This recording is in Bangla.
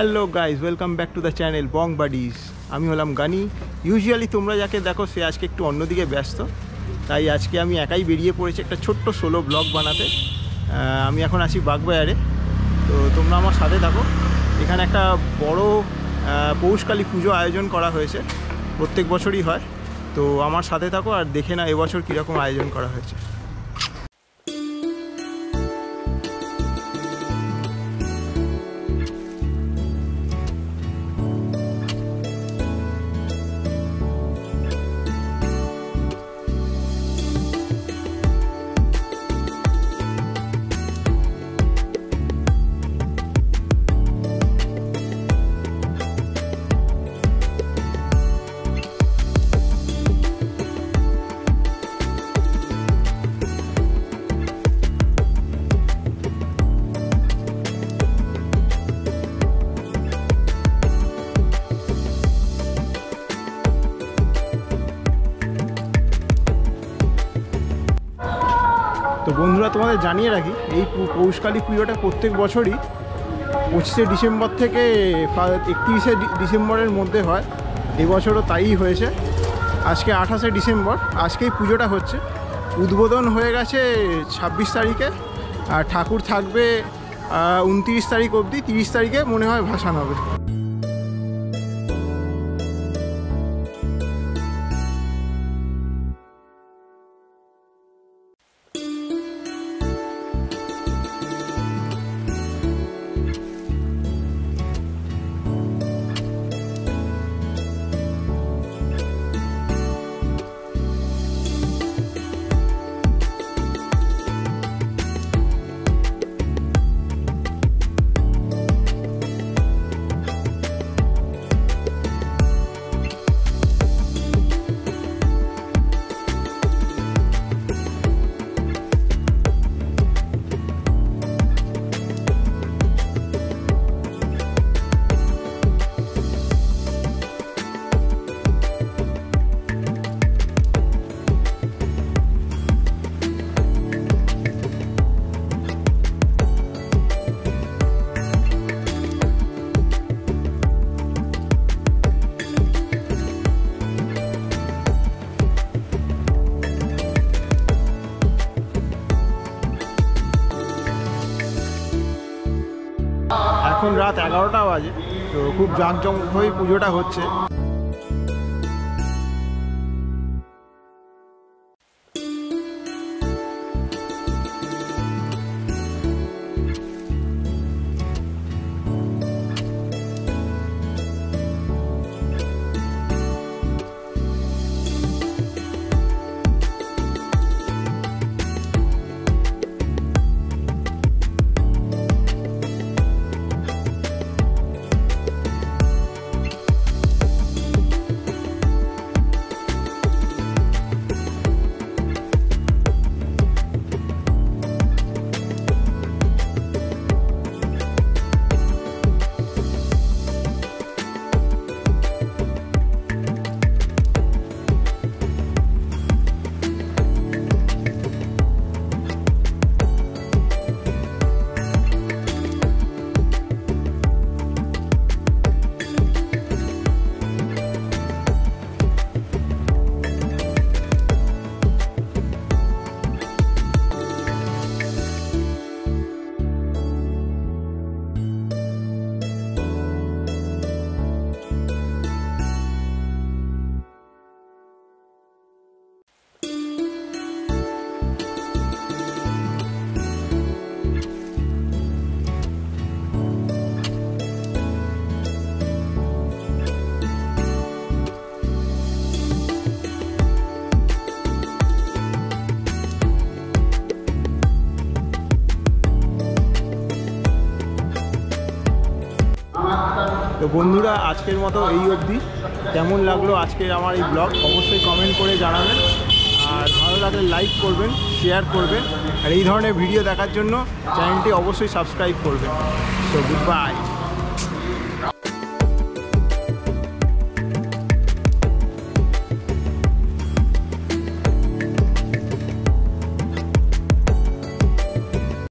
Hello guys, welcome back to the channel Bong buddies. আমি হলাম গানি। ইউজুয়ালি তোমরা যাকে দেখো সে আজকে একটু অন্যদিকে ব্যস্ত, তাই আজকে আমি একাই বেরিয়ে পড়েছি একটা ছোট্ট সোলো ব্লগ বানাতে। আমি এখন আসি বাগবাজারে, তো তোমরা আমার সাথে থাকো। এখানে একটা বড় পৌষকালী পুজো আয়োজন করা হয়েছে, প্রত্যেক বছরই হয়, তো আমার সাথে থাকো আর দেখে না এবছর কীরকম আয়োজন করা হয়েছে। তো বন্ধুরা, তোমাদের জানিয়ে রাখি এই পৌষকালী পুজোটা প্রত্যেক বছরই 25শে ডিসেম্বর থেকে 31শে ডিসেম্বরের মধ্যে হয়। এবছরও তাই হয়েছে। আজকে 28শে ডিসেম্বর, আজকেই পুজোটা হচ্ছে। উদ্বোধন হয়ে গেছে 26 তারিখে, আর ঠাকুর থাকবে 29 তারিখ অবধি। 30 তারিখে মনে হয় ভাসান হবে। এখন রাত 11টা বাজে, তো খুব জাঁকজমকভাবেই পুজোটা হচ্ছে। তো বন্ধুরা, আজকের মতো এই অবধি। কেমন লাগলো আজকের আমার এই ব্লগ অবশ্যই কমেন্ট করে জানাবেন, আর ভালো লাগলে লাইক করবেন, শেয়ার করবেন, আর এই ধরনের ভিডিও দেখার জন্য চ্যানেলটি অবশ্যই সাবস্ক্রাইব করবেন। So good bye.